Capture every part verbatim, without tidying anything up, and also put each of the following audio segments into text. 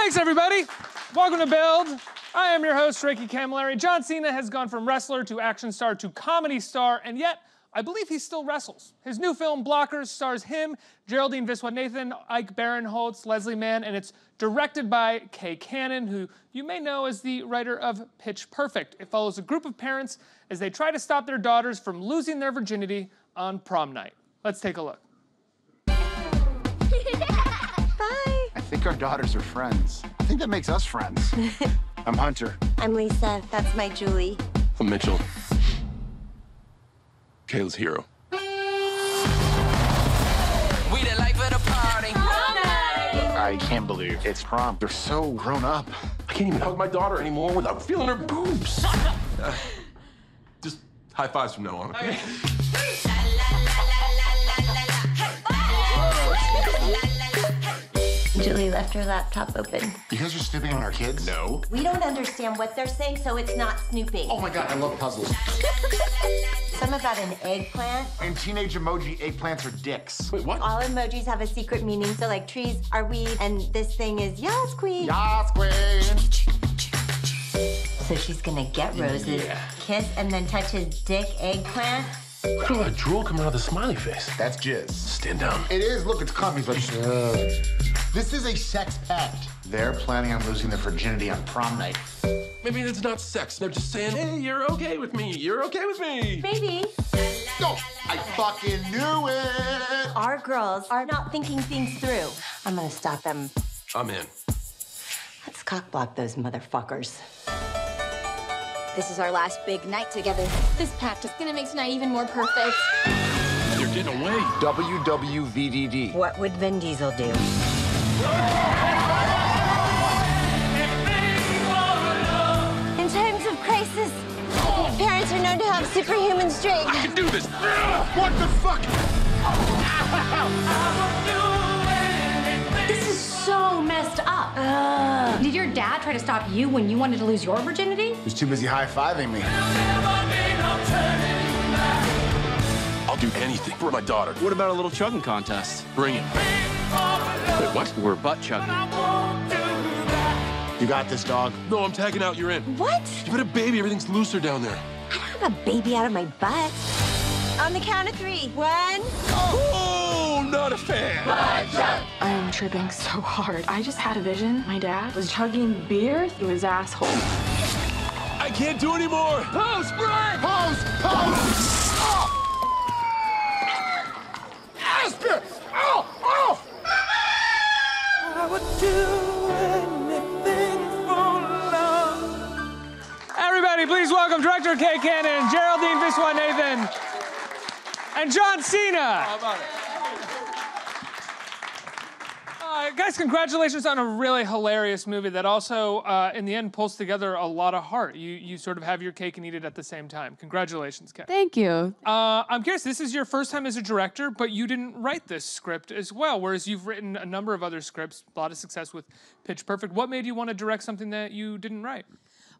Thanks, everybody. Welcome to Build. I am your host, Ricky Camilleri. John Cena has gone from wrestler to action star to comedy star, and yet I believe he still wrestles. His new film, Blockers, stars him, Geraldine Viswanathan, Ike Barinholtz, Leslie Mann, and it's directed by Kay Cannon, who you may know as the writer of Pitch Perfect. It follows a group of parents as they try to stop their daughters from losing their virginity on prom night. Let's take a look. Bye. I think our daughters are friends. I think that makes us friends. I'm Hunter. I'm Lisa. That's my Julie. I'm Mitchell. Kayla's hero. We the life of the party. I can't believe it's prom. They're so grown up. I can't even hug my daughter anymore without feeling her boobs. uh, just high fives from now on. Okay. Julie left her laptop open. You guys are snooping on our kids? No. We don't understand what they're saying, so it's not snooping. Oh my God, I love puzzles. Some about an eggplant. And teenage emoji eggplants are dicks. Wait, what? All emojis have a secret meaning, so like trees are weed, and this thing is yas queen. Yas queen. So she's gonna get Rose's yeah. kiss and then touch his dick eggplant. Look at all that drool coming out of the smiley face. That's jizz. Stand down. It is. Look, it's comfy, but this is a sex pact. They're planning on losing their virginity on prom night. Maybe it's not sex. They're just saying, hey, you're okay with me. You're okay with me. Maybe. No, I fucking knew it. Our girls are not thinking things through. I'm gonna stop them. I'm in. Let's cock block those motherfuckers. This is our last big night together. This pact is gonna make tonight even more perfect. You're getting away. W W V D D. What would Vin Diesel do? In times of crisis, oh. parents are known to have superhuman strength. I can do this. What the fuck? This is so messed up. Uh. Did your dad try to stop you when you wanted to lose your virginity? He was too busy high-fiving me. I'll do anything for my daughter. What about a little chugging contest? Bring it. Wait, what? We're butt chugging. You got this, dog. No, I'm tagging out. You're in. What? You put a baby. Everything's looser down there. I don't have a baby out of my butt. On the count of three. One. Oh, not a fan. Butt chug. I'm tripping so hard. I just had a vision. My dad was chugging beer through his asshole. I can't do anymore. Pose, Brian! Pose! Pose! Oh! Asper! Oh! Oh! I would do anything for love. Everybody, please welcome director Kay Cannon, Geraldine Viswanathan, and John Cena. How about it? Uh, guys, congratulations on a really hilarious movie that also, uh, in the end, pulls together a lot of heart. You you sort of have your cake and eat it at the same time. Congratulations, Kay. Thank you. Uh, I'm curious, this is your first time as a director, but you didn't write this script as well, whereas you've written a number of other scripts, a lot of success with Pitch Perfect. What made you want to direct something that you didn't write?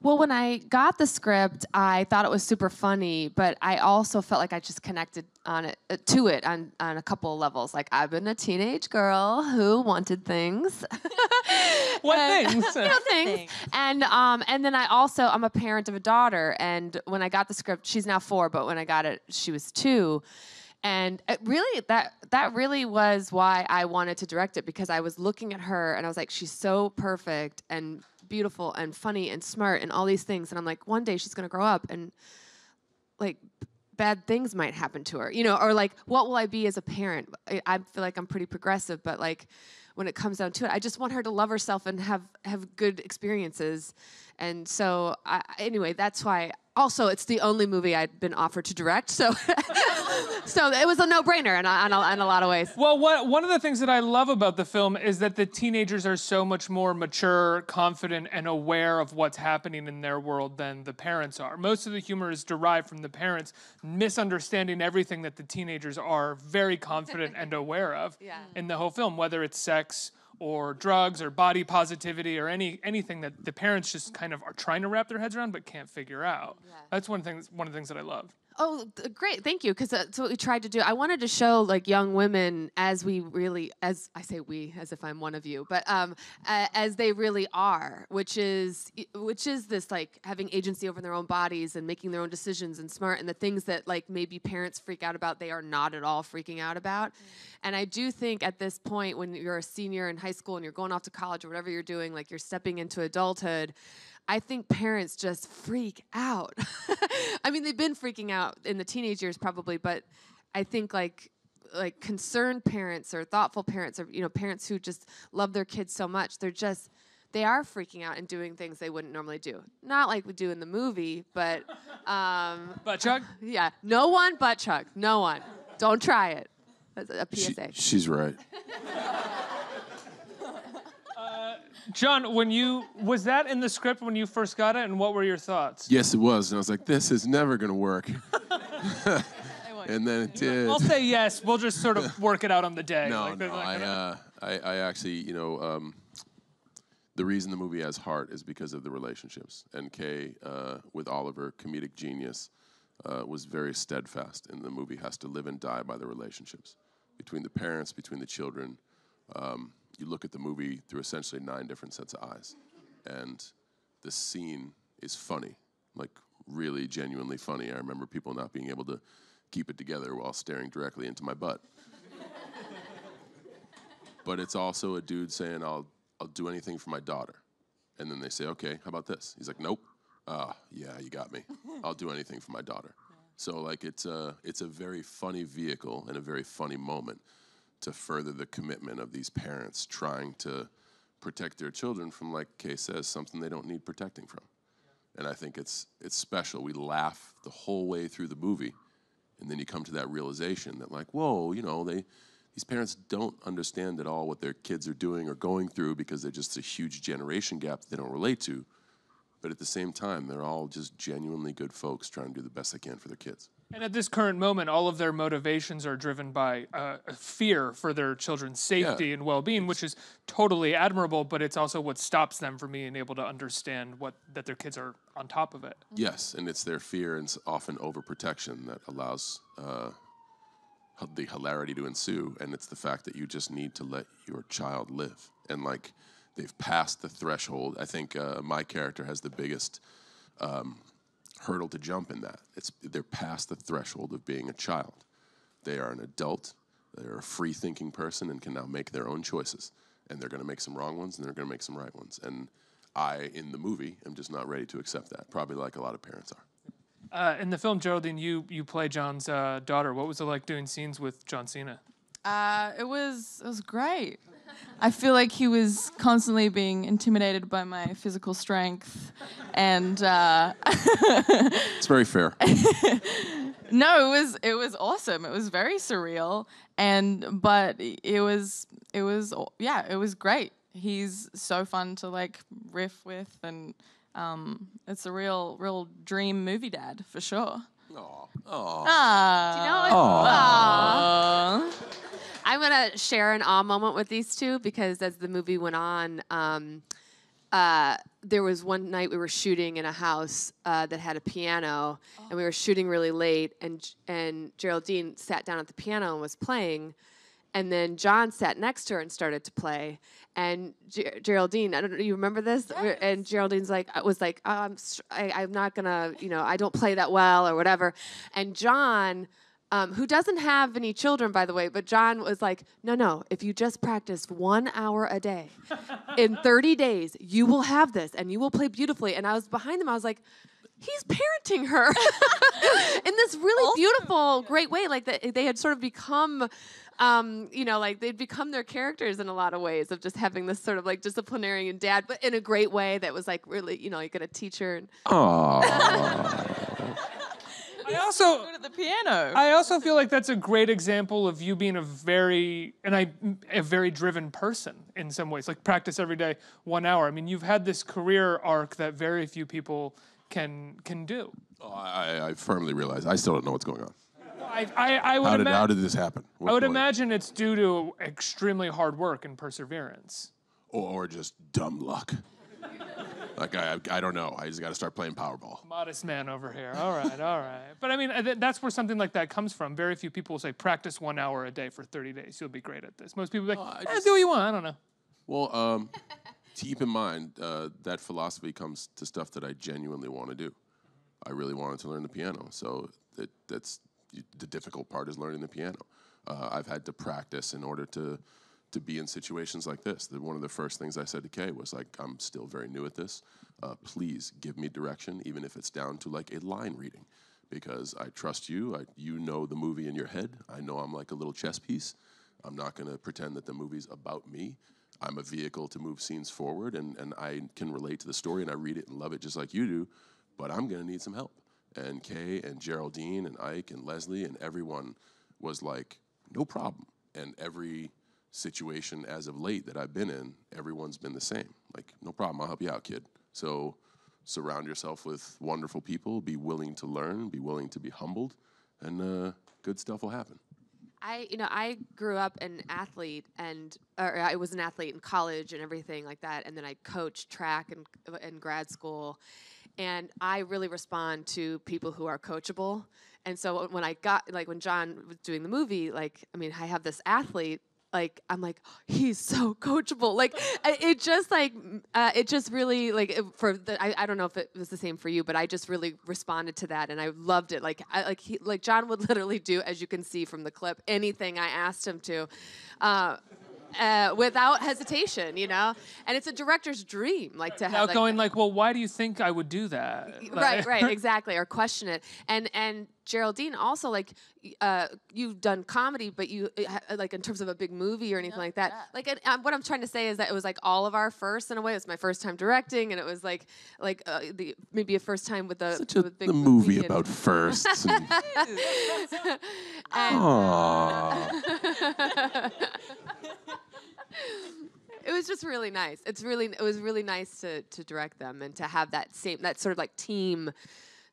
Well, when I got the script, I thought it was super funny, but I also felt like I just connected on it, uh, to it on, on a couple of levels. Like, I've been a teenage girl who wanted things. What and, things? You know, things. things. And, um, and then I also, I'm a parent of a daughter, and when I got the script, she's now four, but when I got it, she was two. And it really, that that really was why I wanted to direct it, because I was looking at her and I was like, she's so perfect and beautiful and funny and smart and all these things. And I'm like, one day she's gonna grow up and like bad things might happen to her, you know, or like, what will I be as a parent? I, I feel like I'm pretty progressive, but like when it comes down to it, I just want her to love herself and have, have good experiences. And so I, anyway, that's why. Also, it's the only movie I'd been offered to direct, so so it was a no-brainer in, in, in, in a lot of ways. Well, what, one of the things that I love about the film is that the teenagers are so much more mature, confident, and aware of what's happening in their world than the parents are. Most of the humor is derived from the parents misunderstanding everything that the teenagers are very confident and aware of yeah. in the whole film, whether it's sex or drugs or body positivity or any anything that the parents just kind of are trying to wrap their heads around but can't figure out. Yeah. That's one thing, one of the things that I love. Oh, great. Thank you. Because that's what we tried to do. I wanted to show like young women as we really, as I say we, as if I'm one of you, but um, uh, as they really are, which is which is this like having agency over their own bodies and making their own decisions and smart and the things that like maybe parents freak out about, they are not at all freaking out about. Mm-hmm. And I do think at this point when you're a senior in high school and you're going off to college or whatever you're doing, like you're stepping into adulthood, I think parents just freak out. I mean, they've been freaking out in the teenage years probably, but I think like like concerned parents or thoughtful parents or you know parents who just love their kids so much, they're just they are freaking out and doing things they wouldn't normally do. Not like we do in the movie, but um, butt chug. Yeah, no one butt chug. No one. Don't try it. That's a P S A. She, she's right. John, when you was that in the script when you first got it, and what were your thoughts? Yes, it was, and I was like, "This is never gonna work." And then it did. I'll say yes. We'll just sort of work it out on the day. No, like, no, like, I, uh, I, I actually, you know, um, the reason the movie has heart is because of the relationships. And Kay, uh, with Oliver, comedic genius, uh, was very steadfast, and the movie has to live and die by the relationships between the parents, between the children. Um, You look at the movie through essentially nine different sets of eyes. And the scene is funny, like really genuinely funny. I remember people not being able to keep it together while staring directly into my butt. But it's also a dude saying, I'll, I'll do anything for my daughter. And then they say, okay, how about this? He's like, nope. Ah, yeah, you got me. I'll do anything for my daughter. Yeah. So like it's a, it's a very funny vehicle and a very funny moment to further the commitment of these parents trying to protect their children from, like Kay says, something they don't need protecting from. Yeah. And I think it's it's special. We laugh the whole way through the movie, and then you come to that realization that, like, whoa, you know, they these parents don't understand at all what their kids are doing or going through because they're just a huge generation gap that they don't relate to. But at the same time, they're all just genuinely good folks trying to do the best they can for their kids. And at this current moment, all of their motivations are driven by uh, fear for their children's safety yeah. and well-being, which is totally admirable, but it's also what stops them from being able to understand what that their kids are on top of it. Yes, and it's their fear and often overprotection that allows uh, the hilarity to ensue, and it's the fact that you just need to let your child live. And, like, they've passed the threshold. I think uh, my character has the biggest... Um, hurdle to jump in that. It's, they're past the threshold of being a child. They are an adult, they're a free-thinking person and can now make their own choices. And they're gonna make some wrong ones and they're gonna make some right ones. And I, in the movie, am just not ready to accept that, probably like a lot of parents are. Uh, in the film, Geraldine, you, you play John's uh, daughter. What was it like doing scenes with John Cena? Uh, it was, it was great. I feel like he was constantly being intimidated by my physical strength, and uh, it's very fair. No, it was it was awesome. It was very surreal, and but it was it was yeah, it was great. He's so fun to like riff with, and um, it's a real real dream movie dad for sure. Aww. Aww. Aww. Do you know what? Aww. Aww. I'm gonna share an awe moment with these two because as the movie went on, um, uh, there was one night we were shooting in a house uh, that had a piano, oh. and we were shooting really late, and and Geraldine sat down at the piano and was playing, and then John sat next to her and started to play, and G Geraldine, I don't know, you remember this? Yes. And Geraldine's like, I was like, oh, I'm, I, I'm not gonna, you know, I don't play that well or whatever, and John. Um, who doesn't have any children, by the way, but John was like, no, no, if you just practice one hour a day, in thirty days, you will have this, and you will play beautifully. And I was behind them, I was like, he's parenting her in this really also, beautiful, yeah. great way. Like the, they had sort of become, um, you know, like they'd become their characters in a lot of ways of just having this sort of like disciplinarian dad, but in a great way that was like really, you know, you're gonna teach her. And aww. I also, to the piano. I also feel like that's a great example of you being a very, and I, a very driven person in some ways, like practice every day, one hour. I mean, you've had this career arc that very few people can can do. Oh, I, I firmly realize, I still don't know what's going on. I, I, I would how, did, how did this happen? What, I would what? imagine it's due to extremely hard work and perseverance. Or, or just dumb luck. Like, I, I don't know. I just got to start playing Powerball. Modest man over here. All right, all right. But, I mean, that's where something like that comes from. Very few people will say, practice one hour a day for thirty days. You'll be great at this. Most people will be like, oh, eh, just... do what you want. I don't know. Well, um, keep in mind, uh, that philosophy comes to stuff that I genuinely want to do. I really wanted to learn the piano. So that, that's the difficult part, is learning the piano. Uh, I've had to practice in order to... to be in situations like this. The, one of the first things I said to Kay was like, I'm still very new at this. Uh, please give me direction, even if it's down to like a line reading, because I trust you. I, you know the movie in your head. I know I'm like a little chess piece. I'm not gonna pretend that the movie's about me. I'm a vehicle to move scenes forward, and, and I can relate to the story, and I read it and love it just like you do, but I'm gonna need some help. And Kay and Geraldine and Ike and Leslie and everyone was like, no problem. And every situation as of late that I've been in, everyone's been the same. Like, no problem, I'll help you out, kid. So surround yourself with wonderful people, be willing to learn, be willing to be humbled, and uh, good stuff will happen. I, you know, I grew up an athlete, and or I was an athlete in college and everything like that, and then I coached track and, and grad school, and I really respond to people who are coachable. And so when I got, like when John was doing the movie, like, I mean, I have this athlete, like, I'm like, he's so coachable. Like, it just, like, uh, it just really, like, it, for the, I, I don't know if it was the same for you, but I just really responded to that, and I loved it. Like, I, like, he, like John would literally do, as you can see from the clip, anything I asked him to, uh, uh, without hesitation, you know? And it's a director's dream, like, to have, like, going, like, well, why do you think I would do that? Like, right, right, exactly, or question it. And, and, Geraldine, also, like, uh, you've done comedy, but you, like, in terms of a big movie or anything yeah, like that. Yeah. Like, it, um, what I'm trying to say is that it was, like, all of our first, in a way. It was my first time directing, and it was, like, like uh, the, maybe a first time with a, Such a with big the movie. movie about firsts. And and Aww. It was just really nice. It's really, it was really nice to, to direct them and to have that same, that sort of, like, team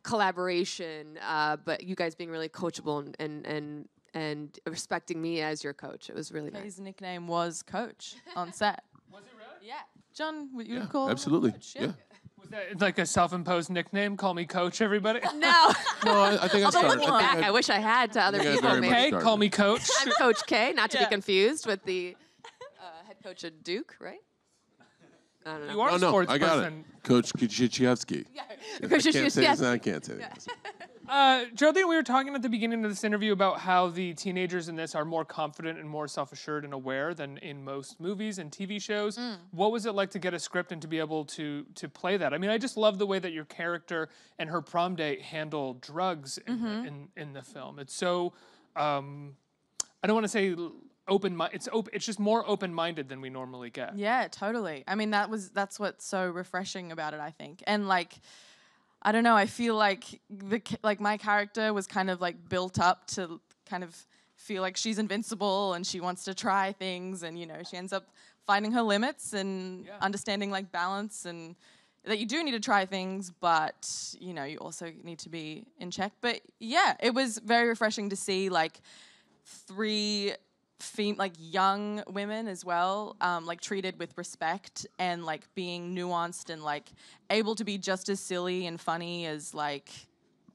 collaboration, uh, but you guys being really coachable and, and and and respecting me as your coach. It was really nice. His nickname was Coach on set. Was it really? Yeah. John, would you yeah, call absolutely. him Coach? Yeah. yeah. Was that like a self-imposed nickname? Call me Coach, everybody? No. no, I, I think I started. Looking I back, I, I wish I had to other people. Kay, call me Coach. I'm Coach Kay, not to yeah. be confused with the uh, head coach of Duke, right? I don't know. You are oh, a sports no, I got person. It. Coach Krzyzewski. Yeah. If I can't say this, I can't say this. Uh, Geraldine, we were talking at the beginning of this interview about how the teenagers in this are more confident and more self-assured and aware than in most movies and T V shows. Mm. What was it like to get a script and to be able to to play that? I mean, I just love the way that your character and her prom date handle drugs in, mm-hmm. the, in, in the film. It's so, um, I don't want to say... Open, it's open. It's just more open-minded than we normally get. Yeah, totally. I mean, that was that's what's so refreshing about it, I think. And like, I don't know. I feel like the like my character was kind of like built up to kind of feel like she's invincible and she wants to try things, and you know, she ends up finding her limits and yeah. understanding like balance and that you do need to try things, but you know, you also need to be in check. But yeah, it was very refreshing to see like three. Fem like young women as well, um, like treated with respect and like being nuanced and like able to be just as silly and funny as like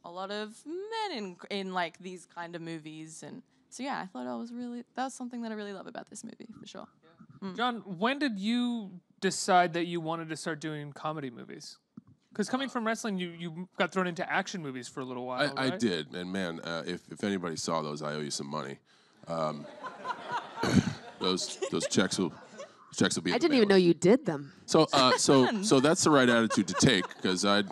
a lot of men in in like these kind of movies. And so yeah, I thought I was really that was something that I really love about this movie for sure. Yeah. Mm. John, when did you decide that you wanted to start doing comedy movies? Because coming from wrestling, you, you got thrown into action movies for a little while. I, right? I did, and man, uh, if if anybody saw those, I owe you some money. Um, those those checks will checks will be. I didn't even know you did them. So uh, so so that's the right attitude to take, because I'd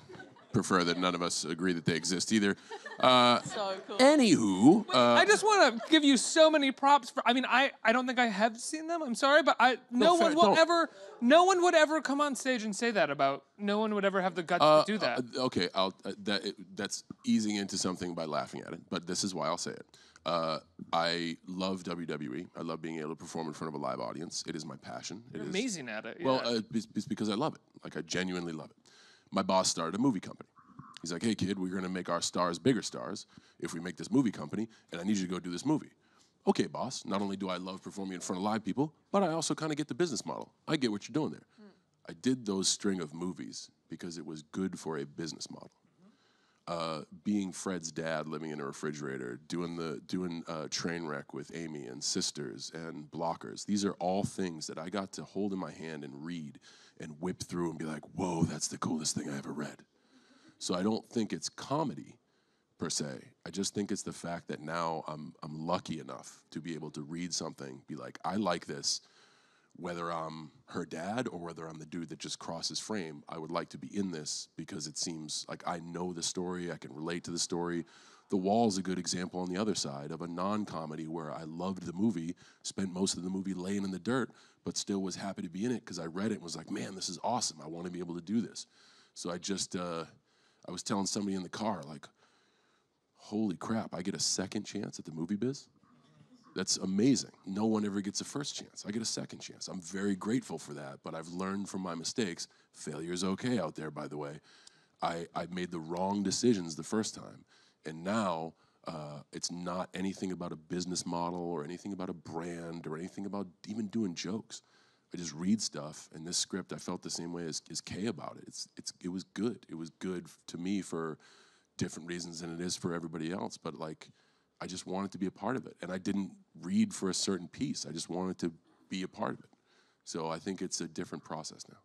prefer that none of us agree that they exist either. Uh, so cool. Anywho, Wait, uh, I just want to give you so many props for. I mean, I I don't think I have seen them. I'm sorry, but I no, no one will no. ever no one would ever come on stage and say that about. No one would ever have the guts uh, to do that. Uh, okay, I'll uh, that it, that's easing into something by laughing at it. But this is why I'll say it. Uh, I love W W E. I love being able to perform in front of a live audience. It is my passion. You're it is, amazing at it. Yeah. Well, uh, it's, it's because I love it. Like, I genuinely love it. My boss started a movie company. He's like, hey, kid, we're going to make our stars bigger stars if we make this movie company, and I need you to go do this movie. Okay, boss. Not only do I love performing in front of live people, but I also kind of get the business model. I get what you're doing there. Mm. I did those string of movies because it was good for a business model. Uh, being Fred's dad, living in a refrigerator, doing the doing uh, Trainwreck with Amy and Sisters and Blockers. These are all things that I got to hold in my hand and read and whip through and be like, whoa, that's the coolest thing I ever read. So I don't think it's comedy per se. I just think it's the fact that now I'm I'm lucky enough to be able to read something, be like, I like this, whether I'm her dad or whether I'm the dude that just crosses frame, I would like to be in this because it seems like I know the story, I can relate to the story. The Wall's a good example on the other side of a non-comedy where I loved the movie, spent most of the movie laying in the dirt, but still was happy to be in it because I read it and was like, man, this is awesome. I want to be able to do this. So I just, uh, I was telling somebody in the car, like, holy crap, I get a second chance at the movie biz? That's amazing. No one ever gets a first chance. I get a second chance. I'm very grateful for that, but I've learned from my mistakes. Failure's okay out there, by the way. I, I made the wrong decisions the first time, and now uh, it's not anything about a business model or anything about a brand or anything about even doing jokes. I just read stuff, and this script, I felt the same way as, as Kay about it. It's, it's, it was good. It was good to me for different reasons than it is for everybody else, but like, I just wanted to be a part of it. And I didn't read for a certain piece. I just wanted to be a part of it. So I think it's a different process now.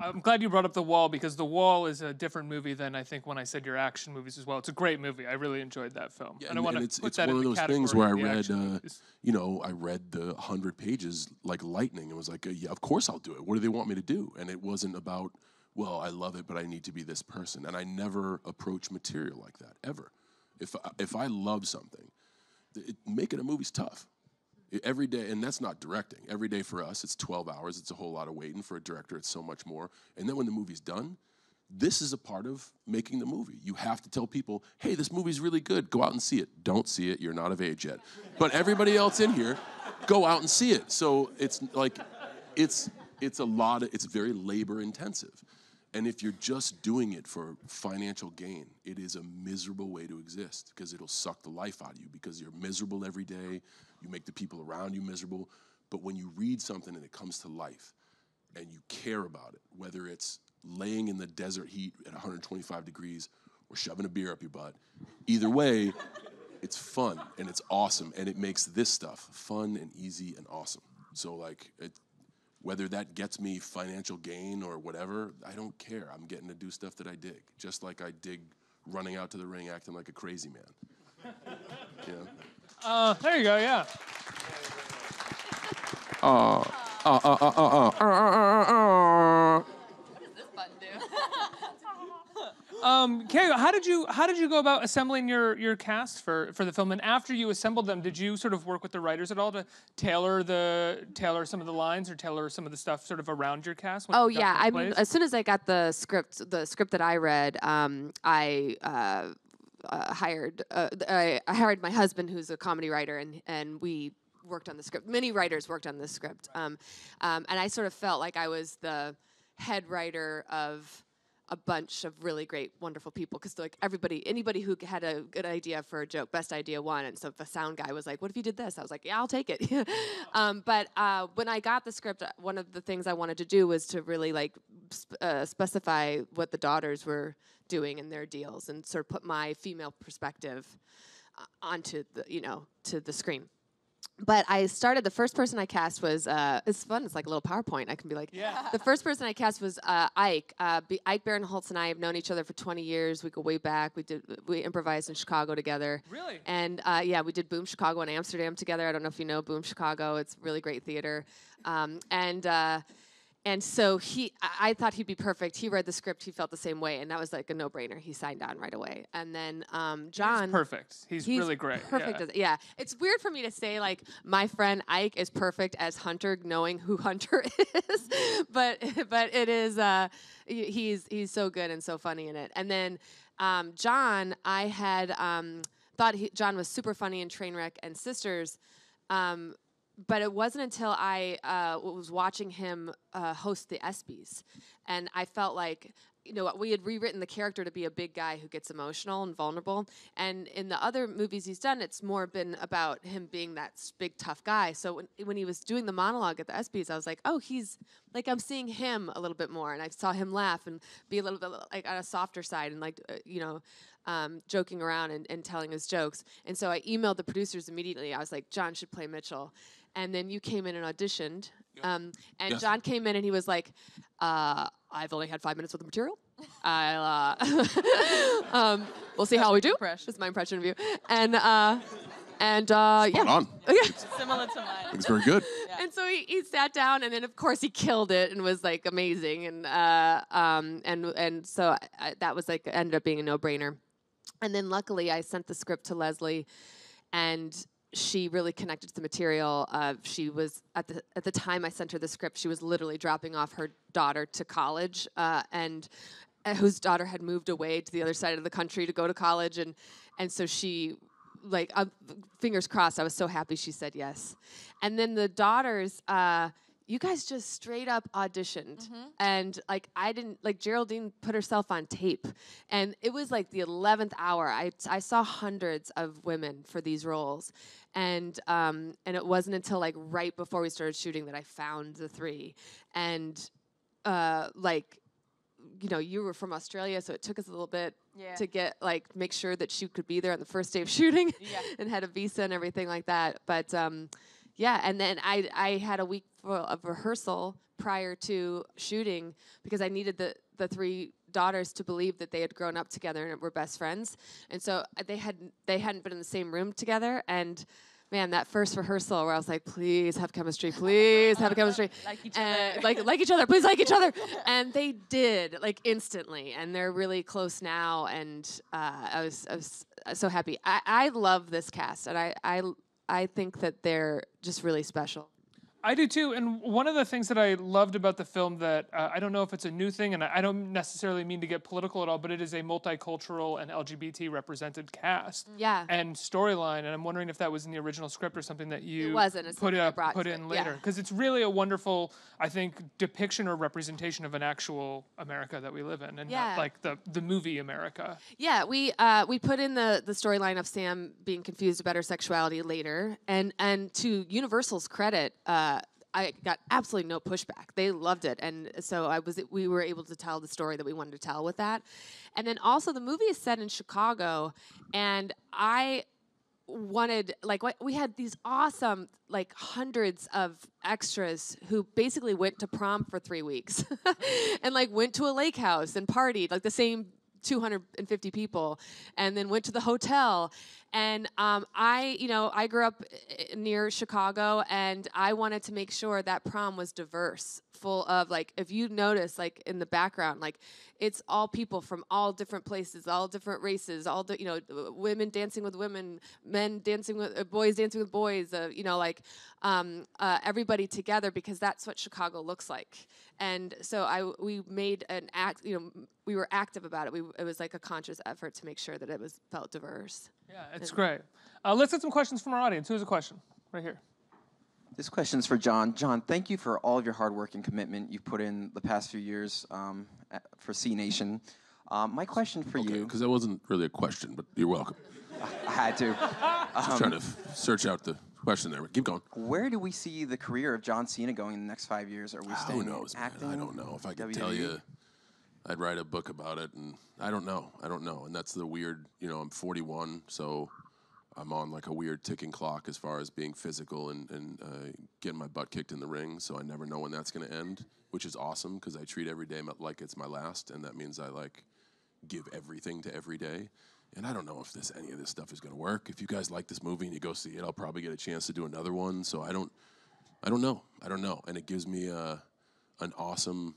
I'm glad you brought up The Wall, because The Wall is a different movie than I think when I said your action movies as well. It's a great movie. I really enjoyed that film. Yeah, and, and I want to put it's that in the category. It's one of those things where I read, uh, you know, I read the hundred pages like lightning and was like, yeah, of course I'll do it. What do they want me to do? And it wasn't about, well, I love it, but I need to be this person. And I never approach material like that, ever. If I, if I love something, It, making a movie's tough. It, every day, and that's not directing. Every day for us, it's twelve hours. It's a whole lot of waiting. For a director, it's so much more. And then when the movie's done, this is a part of making the movie. You have to tell people, hey, this movie's really good. Go out and see it. Don't see it. You're not of age yet. But everybody else in here, go out and see it. So it's like, it's, it's a lot of, it's very labor intensive. And if you're just doing it for financial gain, it is a miserable way to exist because it'll suck the life out of you because you're miserable every day, you make the people around you miserable. But when you read something and it comes to life and you care about it, whether it's laying in the desert heat at one hundred twenty-five degrees or shoving a beer up your butt, either way, it's fun and it's awesome and it makes this stuff fun and easy and awesome. So like, it, whether that gets me financial gain or whatever, I don't care. I'm getting to do stuff that I dig, just like I dig running out to the ring acting like a crazy man. Yeah. Uh, there you go, yeah. Uh, uh, uh, uh, uh, uh, uh, uh, uh. What does this button do? um, Kay, how did you how did you go about assembling your your cast for for the film? And after you assembled them, did you sort of work with the writers at all to tailor the tailor some of the lines or tailor some of the stuff sort of around your cast? Oh yeah, I mean, as soon as I got the script, the script that I read, um, I. Uh, Uh, hired uh, I, I hired my husband, who's a comedy writer, and and we worked on the script. Many writers worked on this script, um, um, and I sort of felt like I was the head writer of a bunch of really great, wonderful people, because like everybody, anybody who had a good idea for a joke, best idea won. And so if a sound guy was like, "What if you did this?" I was like, "Yeah, I'll take it." um, but uh, when I got the script, one of the things I wanted to do was to really like sp uh, specify what the daughters were doing in their deals and sort of put my female perspective uh, onto the, you know, to the screen. But I started, the first person I cast was, uh, it's fun, it's like a little PowerPoint. I can be like, yeah. The first person I cast was uh, Ike. Uh, B Ike Barinholtz and I have known each other for twenty years. We go way back. We did we improvised in Chicago together. Really? And uh, yeah, we did Boom Chicago in Amsterdam together. I don't know if you know Boom Chicago. It's really great theater. Um, and uh, and so he, I, I thought he'd be perfect. He read the script. He felt the same way. And that was like a no-brainer. He signed on right away. And then um, John. He's perfect. He's, he's really great. Perfect. Yeah. As, yeah. It's weird for me to say, like, my friend Ike is perfect as Hunter, knowing who Hunter is. but but it is, uh, he's, he's so good and so funny in it. And then um, John, I had um, thought he, John was super funny in Trainwreck and Sisters. Um, But it wasn't until I uh, was watching him uh, host the ESPYs, and I felt like you know, we had rewritten the character to be a big guy who gets emotional and vulnerable. And in the other movies he's done, it's more been about him being that big, tough guy. So when, when he was doing the monologue at the ESPYs, I was like, oh, he's, like, I'm seeing him a little bit more. And I saw him laugh and be a little bit, like, on a softer side and, like, uh, you know, um, joking around and, and telling his jokes. And so I emailed the producers immediately. I was like, John should play Mitchell. And then you came in and auditioned. Yep. Um, and yes. John came in and he was like, uh, I've only had five minutes with the material. I'll, uh, um, we'll see how we do. That's my impression of you. And, uh, and uh, yeah. on. It's similar to mine. It's very good. Yeah. And so he, he sat down, and then, of course, he killed it and was, like, amazing. And, uh, um, and, and so I, that was, like, ended up being a no-brainer. And then, luckily, I sent the script to Leslie, and she really connected to the material. Uh, she was, at the at the time I sent her the script, she was literally dropping off her daughter to college, uh, and uh, whose daughter had moved away to the other side of the country to go to college. And, and so she, like, uh, fingers crossed, I was so happy she said yes. And then the daughters, uh, you guys just straight up auditioned. Mm-hmm. And, like, I didn't, like, Geraldine put herself on tape. And it was, like, the eleventh hour. I, I saw hundreds of women for these roles. And um, and it wasn't until, like, right before we started shooting that I found the three. And, uh, like, you know, you were from Australia, so it took us a little bit yeah. to get, like, make sure that she could be there on the first day of shooting yeah. and had a visa and everything like that. But, um, yeah, and then I, I had a week of rehearsal prior to shooting because I needed the, the three daughters to believe that they had grown up together and were best friends. And so they hadn't, they hadn't been in the same room together. And, man, that first rehearsal where I was like, please have chemistry, please have chemistry. Like each other. Like, like each other, please like each other. And they did, like, instantly. And they're really close now. And uh, I, was, I was so happy. I, I love this cast, and I, I, I think that they're just really special. I do too, and one of the things that I loved about the film that uh, I don't know if it's a new thing, and I don't necessarily mean to get political at all, but it is a multicultural and L G B T represented cast yeah. and storyline, and I'm wondering if that was in the original script or something that you it wasn't, it's put, up, put in later. Because yeah. it's really a wonderful, I think, depiction or representation of an actual America that we live in, and yeah. not like the, the movie America. Yeah, we uh, we put in the, the storyline of Sam being confused about her sexuality later, and, and to Universal's credit, uh, I got absolutely no pushback. They loved it, and so I was. We were able to tell the story that we wanted to tell with that, and then also the movie is set in Chicago, and I wanted like we had these awesome like hundreds of extras who basically went to prom for three weeks, and like went to a lake house and partied like the same two hundred fifty people, and then went to the hotel. And um, I, you know, I grew up near Chicago, and I wanted to make sure that prom was diverse, full of, like, if you notice, like, in the background, like, it's all people from all different places, all different races, all, the, you know, women dancing with women, men dancing with, uh, boys dancing with boys, uh, you know, like, um, uh, everybody together, because that's what Chicago looks like. And so I, we made an act, you know, we were active about it. We, it was like a conscious effort to make sure that it was felt diverse. Yeah, it's great. Uh, let's get some questions from our audience. Who has a question? Right here. This question's for John. John, thank you for all of your hard work and commitment you've put in the past few years um, at, for C Nation. Um, my question for okay, you... because that wasn't really a question, but you're welcome. I had to. Just um, trying to search out the question there, but keep going. Where do we see the career of John Cena going in the next five years? Are we staying Who knows, acting? Man, I don't know. If I could W W E? Tell you... I'd write a book about it, and I don't know. I don't know. And that's the weird, you know, I'm forty-one, so I'm on like a weird ticking clock as far as being physical and, and uh, getting my butt kicked in the ring, so I never know when that's going to end, which is awesome because I treat every day like it's my last, and that means I like give everything to every day. And I don't know if this any of this stuff is going to work. If you guys like this movie and you go see it, I'll probably get a chance to do another one, so I don't, I don't know. I don't know. And it gives me uh, an awesome...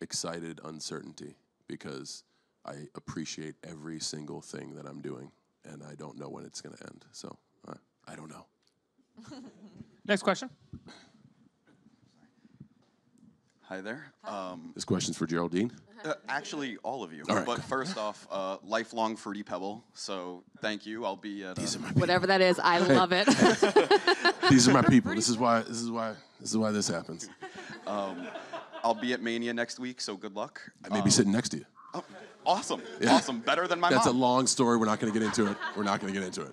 excited uncertainty because I appreciate every single thing that I'm doing, and I don't know when it's going to end. So uh, I don't know. Next question. Hi there. Hi. Um, this question's for Geraldine. Uh, actually, all of you. All right. But first off, uh, lifelong Fruity Pebble. So thank you. I'll be at These uh, are my whatever that is. I love it. These are my people. This is why. This is why. This is why this happens. Um, I'll be at Mania next week, so good luck. I may um, be sitting next to you. Oh, awesome. Yeah. Awesome. Better than my That's mom. That's a long story. We're not going to get into it. We're not going to get into it.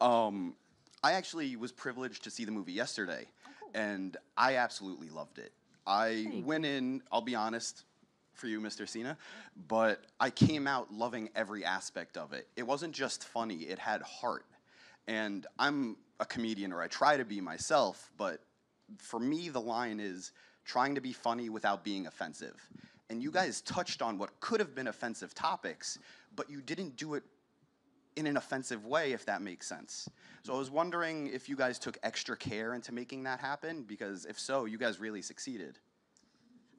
Um, I actually was privileged to see the movie yesterday, oh, cool. and I absolutely loved it. I Thanks. went in, I'll be honest for you, Mister Cena, but I came out loving every aspect of it. It wasn't just funny. It had heart. And I'm a comedian, or I try to be myself, but for me, the line is trying to be funny without being offensive. And you guys touched on what could have been offensive topics, but you didn't do it in an offensive way, if that makes sense. So I was wondering if you guys took extra care into making that happen, because if so, you guys really succeeded.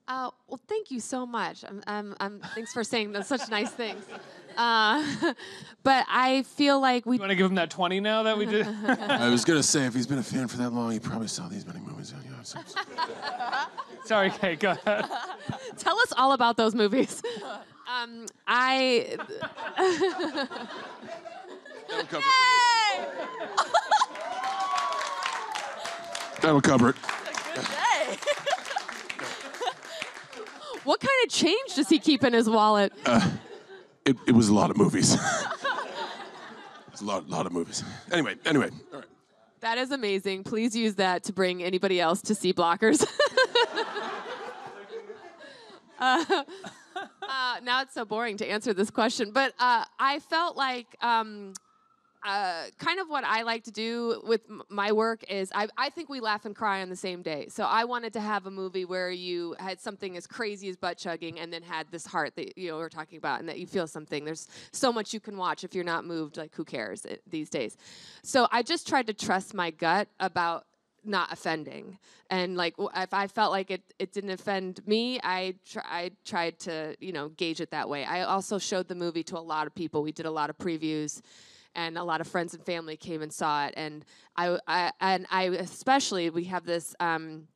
Uh, well, thank you so much. I'm, I'm, I'm, thanks for saying those, such nice things. Uh, but I feel like we... You want to give him that twenty now that we did? I was going to say, if he's been a fan for that long, he probably saw these many movies. On you. So, so. Sorry, Kay, go ahead. Tell us all about those movies. Um, I... That'll cover it. That'll cover it. That's a good day. What kind of change does he keep in his wallet? Uh, it, it was a lot of movies. It's a lot, lot of movies. Anyway, anyway. All right. That is amazing. Please use that to bring anybody else to see Blockers. uh, uh, now it's so boring to answer this question, but uh, I felt like um, uh, kind of what I like to do with m my work is I, I think we laugh and cry on the same day. So I wanted to have a movie where you had something as crazy as butt chugging and then had this heart that you know we're talking about and that you feel something. There's so much you can watch if you're not moved. Like who cares it, these days? So I just tried to trust my gut about not offending, and like if I felt like it, it didn't offend me, I tr I tried to you know gauge it that way. I also showed the movie to a lot of people. We did a lot of previews. And a lot of friends and family came and saw it, and I, I and I especially we have this um,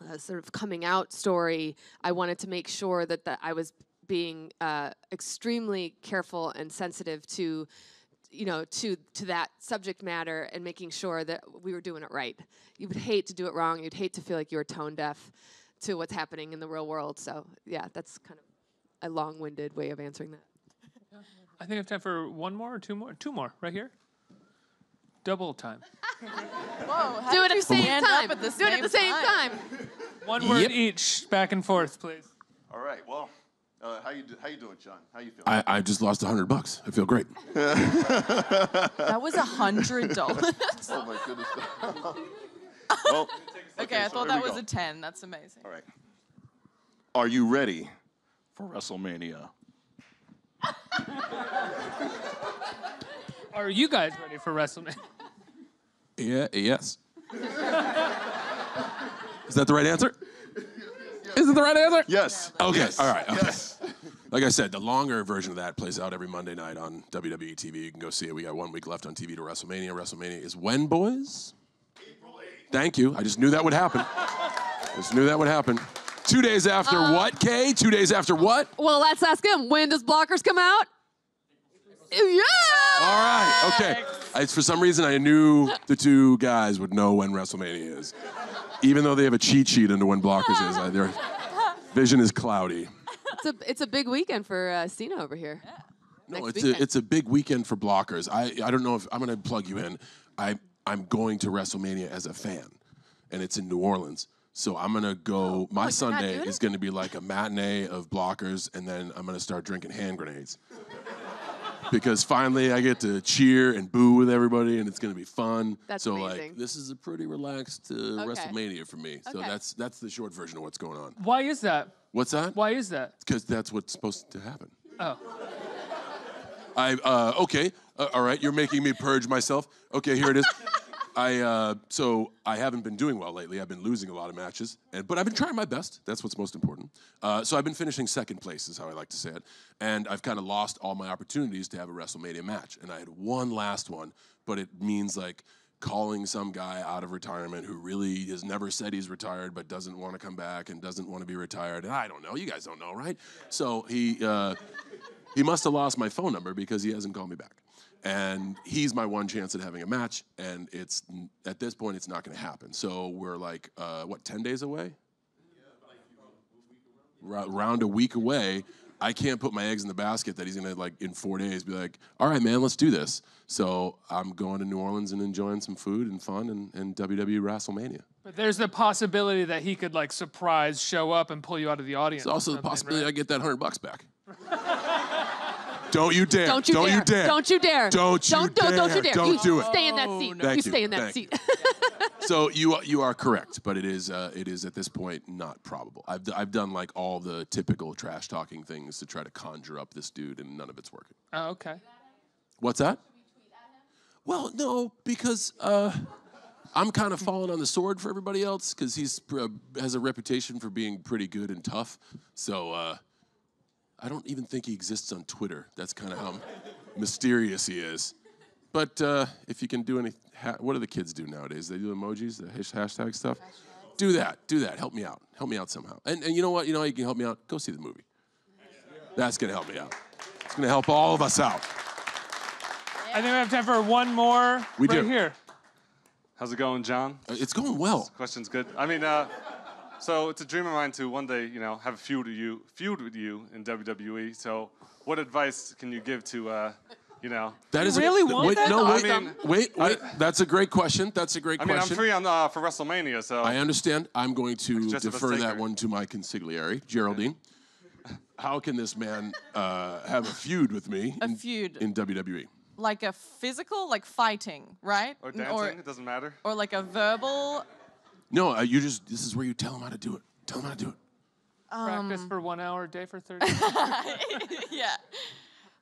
uh, sort of coming out story. I wanted to make sure that that I was being uh, extremely careful and sensitive to, you know, to to that subject matter, and making sure that we were doing it right. You would hate to do it wrong. You'd hate to feel like you were tone deaf to what's happening in the real world. So yeah, that's kind of a long-winded way of answering that. I think I have time for one more or two more. Two more, right here. Double time. Whoa, how do it at the same time. At the same do it at the same time. time. One yep. word each, back and forth, please. All right. Well, uh, how you do, how you doing, John? How you feeling? I, I just lost a hundred bucks. I feel great. That was a hundred dollars. Oh my goodness. Well, okay, okay, I so thought that was go. a ten. That's amazing. All right. Are you ready for WrestleMania? Are you guys ready for WrestleMania? Yeah, yes. Is that the right answer? Yes, yes. Is it the right answer? Yes. Okay, yes. all right. Okay. Yes. Like I said, the longer version of that plays out every Monday night on W W E T V. You can go see it. We got one week left on T V to WrestleMania. WrestleMania is when, boys? April eighth. Thank you. I just knew that would happen. I just knew that would happen. Two days after um, what, Kay? Two days after what? Well, let's ask him. When does Blockers come out? Yeah! All right, okay. I, for some reason, I knew the two guys would know when WrestleMania is. Even though they have a cheat sheet into when Blockers is. I, their vision is cloudy. It's a, it's a big weekend for uh, Cena over here. Yeah. No, it's a, it's a big weekend for Blockers. I, I don't know if, I'm gonna plug you in. I, I'm going to WrestleMania as a fan, and it's in New Orleans. So I'm gonna go, my oh, Sunday is gonna be like a matinee of Blockers, and then I'm gonna start drinking hand grenades. Because finally I get to cheer and boo with everybody, and it's gonna be fun. That's so amazing. Like, this is a pretty relaxed uh, okay. WrestleMania for me. So okay. that's that's the short version of what's going on. Why is that? What's that? Why is that? Because that's what's supposed to happen. Oh. I, uh, okay, uh, all right, you're making me purge myself. Okay, here it is. I, uh, so I haven't been doing well lately. I've been losing a lot of matches, and, but I've been trying my best. That's what's most important. Uh, so I've been finishing second place is how I like to say it. And I've kind of lost all my opportunities to have a WrestleMania match. And I had one last one, but it means like calling some guy out of retirement who really has never said he's retired but doesn't want to come back and doesn't want to be retired. And I don't know. You guys don't know, right? So he, uh, he must have lost my phone number because he hasn't called me back. And he's my one chance at having a match, and it's at this point it's not going to happen. So we're like, uh, what, ten days away? Yeah, like, round a week away, I can't put my eggs in the basket that he's going to, like, in four days be like, all right, man, let's do this. So I'm going to New Orleans and enjoying some food and fun and, and W W E WrestleMania. But there's the possibility that he could, like, surprise, show up, and pull you out of the audience. There's also the possibility, right? I get that one hundred bucks back. Don't you dare. Don't you, don't dare. you dare. Don't you dare. Don't you don't, dare. Don't you dare. Don't you do it. Stay in that seat. No. Thank you. Stay in that Thank seat. You. So you you are correct, but it is uh, it is at this point not probable. I've d I've done like all the typical trash talking things to try to conjure up this dude, and none of it's working. Oh, okay. What's that? Well, no, because uh, I'm kind of falling on the sword for everybody else because he's uh, has a reputation for being pretty good and tough. So. Uh, I don't even think he exists on Twitter. That's kind of how mysterious he is. But uh, if you can do any, ha what do the kids do nowadays? They do emojis, the hash hashtag stuff. Hashtag. Do that, do that, help me out. Help me out somehow. And, and you know what, you know how you can help me out? Go see the movie. That's gonna help me out. It's gonna help all of us out. I think we have time for one more we right do. here. How's it going, John? Uh, it's going well. This question's good. I mean, uh, so it's a dream of mine to one day, you know, have a feud with you, feud with you in W W E. So, what advice can you give to, uh, you know? That is you really a, want wait, that? No, wait, I mean, wait, wait. I, that's a great question. That's a great I question. I mean, I'm free on uh, for WrestleMania, so. I understand. I'm going to defer that one to my consigliere, Geraldine. Yeah. How can this man uh, have a feud with me? A in, feud in W W E. Like a physical, like fighting, right? Or dancing. Or, it doesn't matter. Or like a verbal. No, uh, you just, this is where you tell them how to do it. Tell them how to do it. Um, Practice for one hour, a day for thirty. Yeah.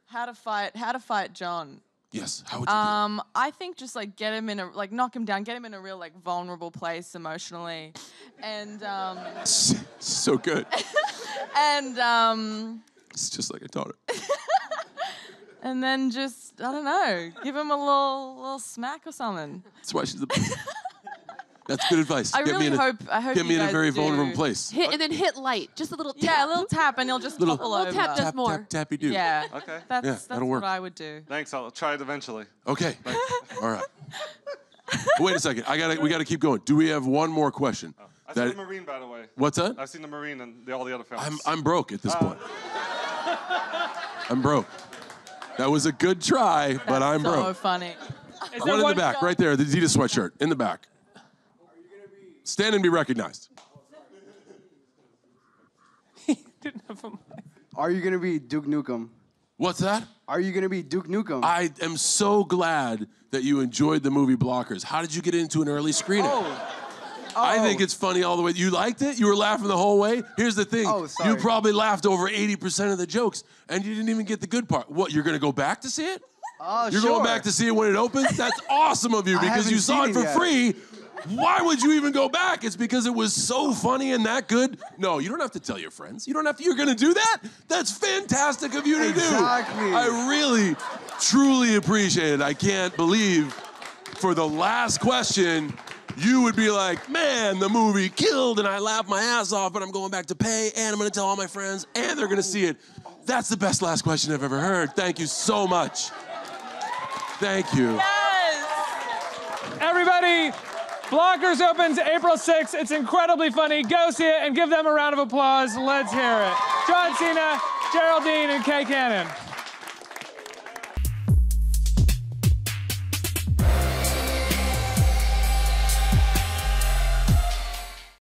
How to fight, how to fight John. Yes, how would you um, do that? I think just like get him in a, like knock him down, get him in a real like vulnerable place emotionally. And, um. So good. And, um. It's just like I taught it. And then just, I don't know, give him a little, little smack or something. That's why she's the best. That's good advice. I get really me hope. A, I hope get you me guys in a very do. vulnerable place. Hit, and then hit light, just a little. Tap. Yeah, a little tap, and he'll just little, topple little over. Tap, does more. Tap, tap, tappy do. Yeah. Okay. That's, yeah, that's that'll work. What I would do. Thanks. I'll try it eventually. Okay. All right. Wait a second. I gotta. We gotta keep going. Do we have one more question? Oh, I've that, seen the Marine, by the way. What's that? I've seen the Marine and the, all the other films. I'm I'm broke at this uh. point. I'm broke. That was a good try, that's but I'm so broke. So funny. Is one in one the back, right there. The Zeta sweatshirt in the back. Stand and be recognized. He didn't have a mic. Are you going to be Duke Nukem? What's that? Are you going to be Duke Nukem? I am so glad that you enjoyed the movie Blockers. How did you get into an early screening? Oh. Oh. I think it's funny all the way. You liked it? You were laughing the whole way? Here's the thing. Oh, sorry. You probably laughed over eighty percent of the jokes, and you didn't even get the good part. What, you're going to go back to see it? Oh, you're sure. going back to see it when it opens? That's awesome of you because you saw it for yet. free. Why would you even go back? It's because it was so funny and that good. No, you don't have to tell your friends. You don't have to. You're going to do that? That's fantastic of you to exactly. do. I really, truly appreciate it. I can't believe for the last question, you would be like, man, the movie killed and I laughed my ass off, but I'm going back to pay and I'm going to tell all my friends and they're going to see it. That's the best last question I've ever heard. Thank you so much. Thank you. Yes! Everybody. Blockers opens April sixth. It's incredibly funny. Go see it and give them a round of applause. Let's hear it. John Cena, Geraldine, and Kay Cannon.